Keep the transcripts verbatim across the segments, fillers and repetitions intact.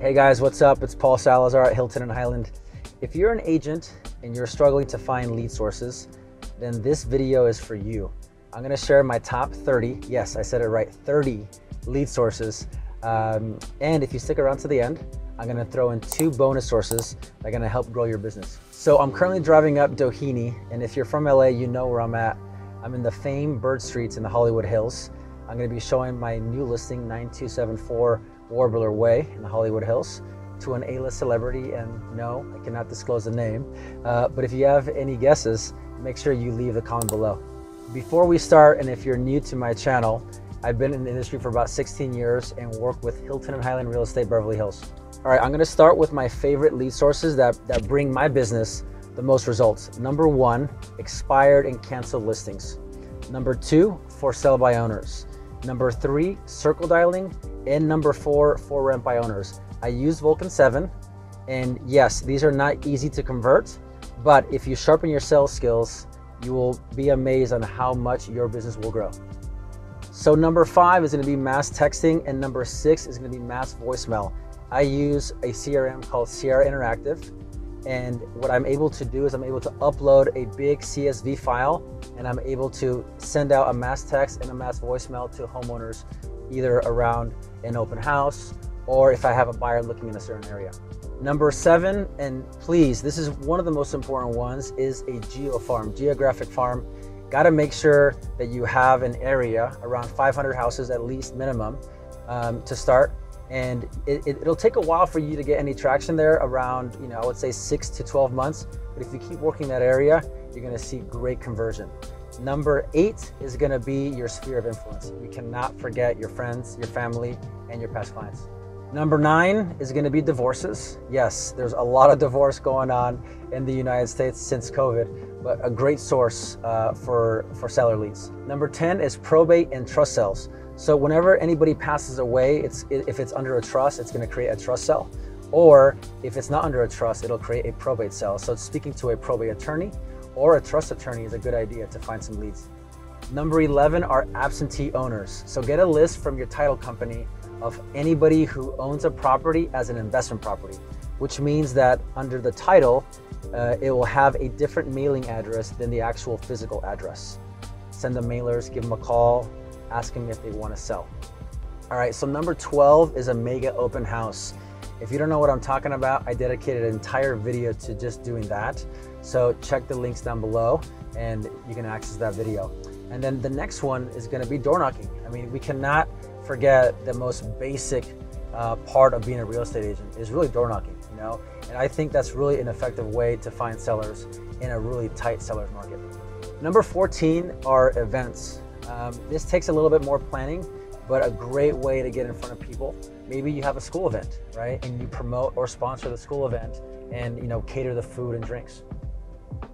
Hey guys, what's up? It's Paul Salazar at Hilton and Hyland. If you're an agent and you're struggling to find lead sources, then this video is for you. I'm gonna share my top thirty, yes, I said it right, thirty lead sources. Um, and if you stick around to the end, I'm gonna throw in two bonus sources that are gonna help grow your business. So I'm currently driving up Doheny, and if you're from L A, you know where I'm at. I'm in the famed Bird Streets in the Hollywood Hills. I'm gonna be showing my new listing, nine two seven four Warbler Way in the Hollywood Hills, to an A-list celebrity, and no, I cannot disclose the name. Uh, but if you have any guesses, make sure you leave a comment below. Before we start, and if you're new to my channel, I've been in the industry for about sixteen years and work with Hilton and Hyland Real Estate Beverly Hills. All right, I'm gonna start with my favorite lead sources that, that bring my business the most results. Number one, expired and canceled listings. Number two, for sale by owners. Number three, circle dialing. And number four, for rent by owners. I use Vulcan seven, and yes, these are not easy to convert, but if you sharpen your sales skills, you will be amazed on how much your business will grow. So number five is gonna be mass texting, and number six is gonna be mass voicemail. I use a C R M called Sierra Interactive, and what I'm able to do is I'm able to upload a big C S V file, and I'm able to send out a mass text and a mass voicemail to homeowners, either around an open house, or if I have a buyer looking in a certain area. Number seven, and please, this is one of the most important ones, is a geo farm, geographic farm. Gotta make sure that you have an area around five hundred houses at least minimum um, to start. And it, it, it'll take a while for you to get any traction there, around, you know, I would say six to twelve months. But if you keep working that area, you're gonna see great conversion. Number eight is gonna be your sphere of influence. You cannot forget your friends, your family, and your past clients. Number nine is gonna be divorces. Yes, there's a lot of divorce going on in the United States since COVID, but a great source uh, for, for seller leads. Number ten is probate and trust sales. So whenever anybody passes away, it's, if it's under a trust, it's gonna create a trust sale. Or if it's not under a trust, it'll create a probate sale. So speaking to a probate attorney or a trust attorney is a good idea to find some leads. Number eleven are absentee owners. So get a list from your title company of anybody who owns a property as an investment property, which means that under the title, uh, it will have a different mailing address than the actual physical address. Send them mailers, give them a call, ask them if they want to sell. All right, so number twelve is a mega open house. If you don't know what I'm talking about, I dedicated an entire video to just doing that. So check the links down below and you can access that video. And then the next one is gonna be door knocking. I mean, we cannot forget the most basic uh, part of being a real estate agent is really door knocking, you know? And I think that's really an effective way to find sellers in a really tight seller's market. Number fourteen are events. Um, this takes a little bit more planning, but a great way to get in front of people. Maybe you have a school event, right? And you promote or sponsor the school event and, you know, cater the food and drinks. All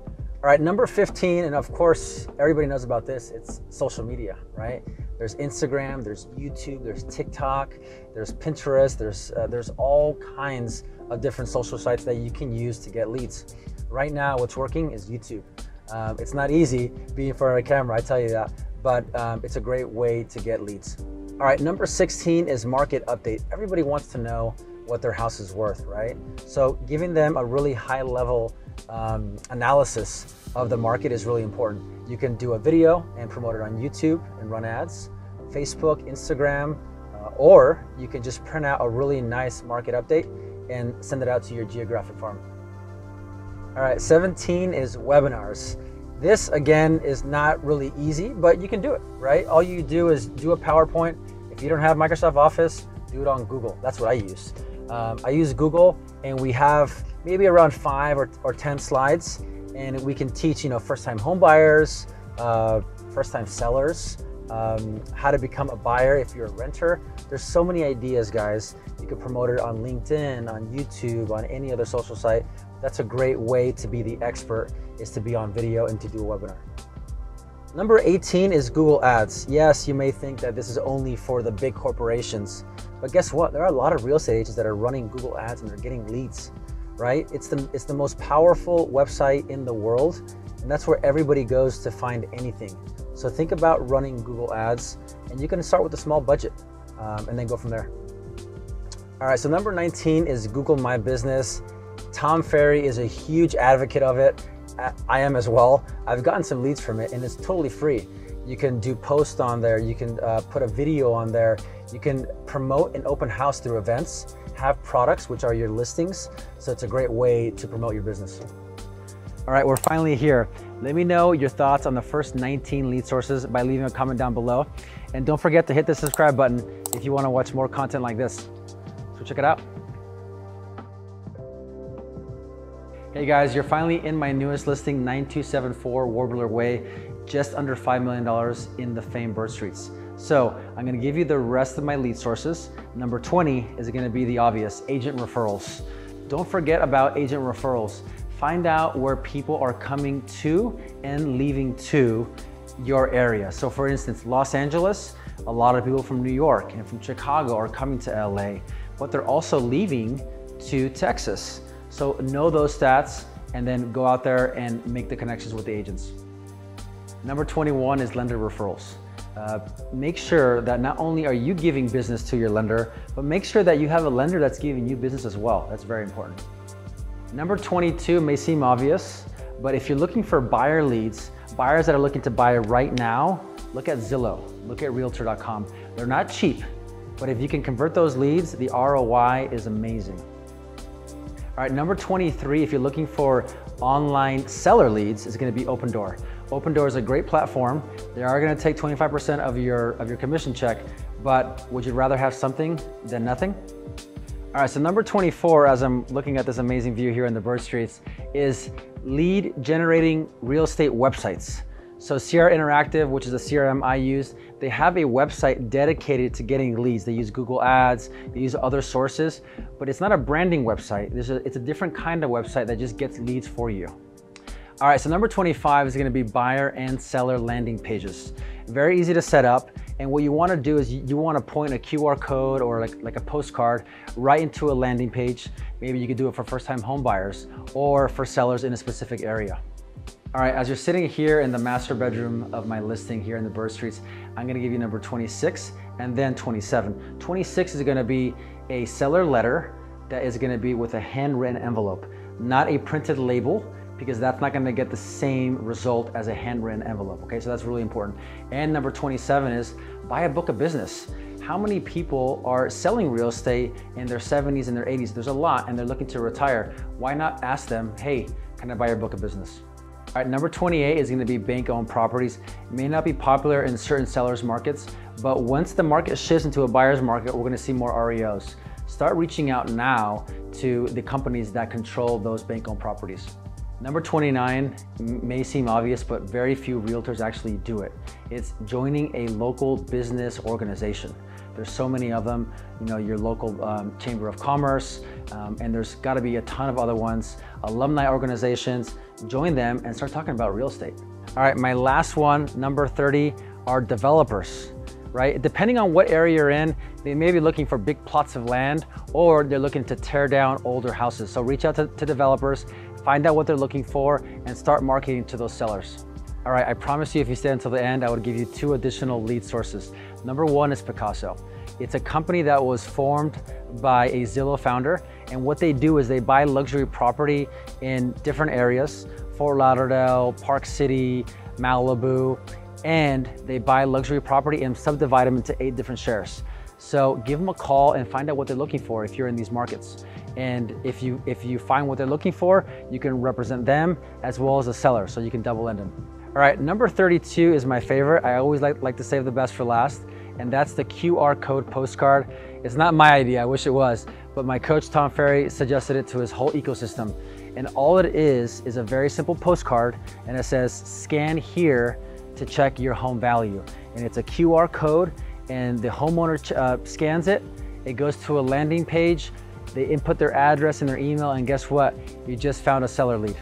right, number fifteen, and of course, everybody knows about this, it's social media, right? There's Instagram, there's YouTube, there's TikTok, there's Pinterest, there's, uh, there's all kinds of different social sites that you can use to get leads. Right now, what's working is YouTube. Um, it's not easy being in front of a camera, I tell you that, but um, it's a great way to get leads. All right, number sixteen is market update. Everybody wants to know what their house is worth, right? So giving them a really high level um, analysis of the market is really important. You can do a video and promote it on YouTube and run ads, Facebook, Instagram, uh, or you can just print out a really nice market update and send it out to your geographic farm. All right, seventeen is webinars. This again is not really easy, but you can do it, right? All you do is do a PowerPoint. If you don't have Microsoft Office, do it on Google. That's what I use. Um, I use Google, and we have maybe around five or, or ten slides, and we can teach, you know, first-time home buyers, uh, first-time sellers, um, how to become a buyer if you're a renter. There's so many ideas, guys. You could promote it on LinkedIn, on YouTube, on any other social site. That's a great way to be the expert, is to be on video and to do a webinar. Number eighteen is Google Ads. Yes, you may think that this is only for the big corporations, but guess what? There are a lot of real estate agents that are running Google Ads and they're getting leads, right? It's the, it's the most powerful website in the world, and that's where everybody goes to find anything. So think about running Google Ads, and you can start with a small budget um, and then go from there. All right, so number nineteen is Google My Business. Tom Ferry is a huge advocate of it. I am as well. I've gotten some leads from it and it's totally free. You can do posts on there. You can uh, put a video on there. You can promote an open house through events, have products, which are your listings. So it's a great way to promote your business. All right, we're finally here. Let me know your thoughts on the first nineteen lead sources by leaving a comment down below. And don't forget to hit the subscribe button if you want to watch more content like this. So check it out. Hey guys, you're finally in my newest listing, nine two seven four Warbler Way, just under five million dollars in the famed Bird Streets. So I'm gonna give you the rest of my lead sources. Number twenty is gonna be the obvious, agent referrals. Don't forget about agent referrals. Find out where people are coming to and leaving to your area. So for instance, Los Angeles, a lot of people from New York and from Chicago are coming to L A, but they're also leaving to Texas. So know those stats and then go out there and make the connections with the agents. Number twenty-one is lender referrals. Uh, make sure that not only are you giving business to your lender, but make sure that you have a lender that's giving you business as well. That's very important. Number twenty-two may seem obvious, but if you're looking for buyer leads, buyers that are looking to buy right now, look at Zillow, look at realtor dot com. They're not cheap, but if you can convert those leads, the R O I is amazing. All right, number twenty-three, if you're looking for online seller leads, is gonna be Opendoor. Opendoor is a great platform. They are gonna take twenty-five percent of your, of your commission check, but would you rather have something than nothing? All right, so number twenty-four, as I'm looking at this amazing view here in the Bird Streets, is lead generating real estate websites. So Sierra Interactive, which is a C R M I use, they have a website dedicated to getting leads. They use Google Ads, they use other sources, but it's not a branding website. There's a, it's a different kind of website that just gets leads for you. All right, so number twenty-five is gonna be buyer and seller landing pages. Very easy to set up. And what you wanna do is you, you wanna point a Q R code or like, like a postcard right into a landing page. Maybe you could do it for first-time home buyers or for sellers in a specific area. All right, as you're sitting here in the master bedroom of my listing here in the Bird Streets, I'm gonna give you number twenty-six and then twenty-seven. twenty-six is gonna be a seller letter that is gonna be with a handwritten envelope, not a printed label, because that's not gonna get the same result as a handwritten envelope, okay? So that's really important. And number twenty-seven is buy a book of business. How many people are selling real estate in their seventies and their eighties? There's a lot, and they're looking to retire. Why not ask them, hey, can I buy your book of business? All right, number twenty-eight is gonna be bank-owned properties. It may not be popular in certain sellers' markets, but once the market shifts into a buyer's market, we're gonna see more R E Os. Start reaching out now to the companies that control those bank-owned properties. Number twenty-nine may seem obvious, but very few realtors actually do it. It's joining a local business organization. There's so many of them, you know, your local um, Chamber of Commerce, um, and there's gotta be a ton of other ones, alumni organizations. Join them and start talking about real estate. All right, my last one, number thirty, are developers, right? Depending on what area you're in, they may be looking for big plots of land, or they're looking to tear down older houses. So reach out to, to developers, find out what they're looking for, and start marketing to those sellers. All right, I promise you if you stay until the end, I would give you two additional lead sources. Number one is Picasso. It's a company that was formed by a Zillow founder, and what they do is they buy luxury property in different areas, Fort Lauderdale, Park City, Malibu, and they buy luxury property and subdivide them into eight different shares. So give them a call and find out what they're looking for if you're in these markets. And if you, if you find what they're looking for, you can represent them as well as a seller, so you can double end them. All right, number thirty-two is my favorite. I always like, like to save the best for last, and that's the Q R code postcard. It's not my idea, I wish it was, but my coach, Tom Ferry, suggested it to his whole ecosystem. And all it is, is a very simple postcard, and it says, scan here to check your home value. And it's a Q R code, and the homeowner uh, scans it, it goes to a landing page, they input their address and their email, and guess what? You just found a seller lead.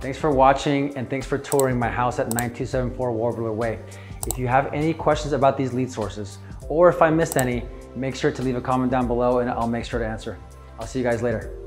Thanks for watching, and thanks for touring my house at nine two seven four Warbler Way. If you have any questions about these lead sources, or if I missed any, make sure to leave a comment down below and I'll make sure to answer. I'll see you guys later.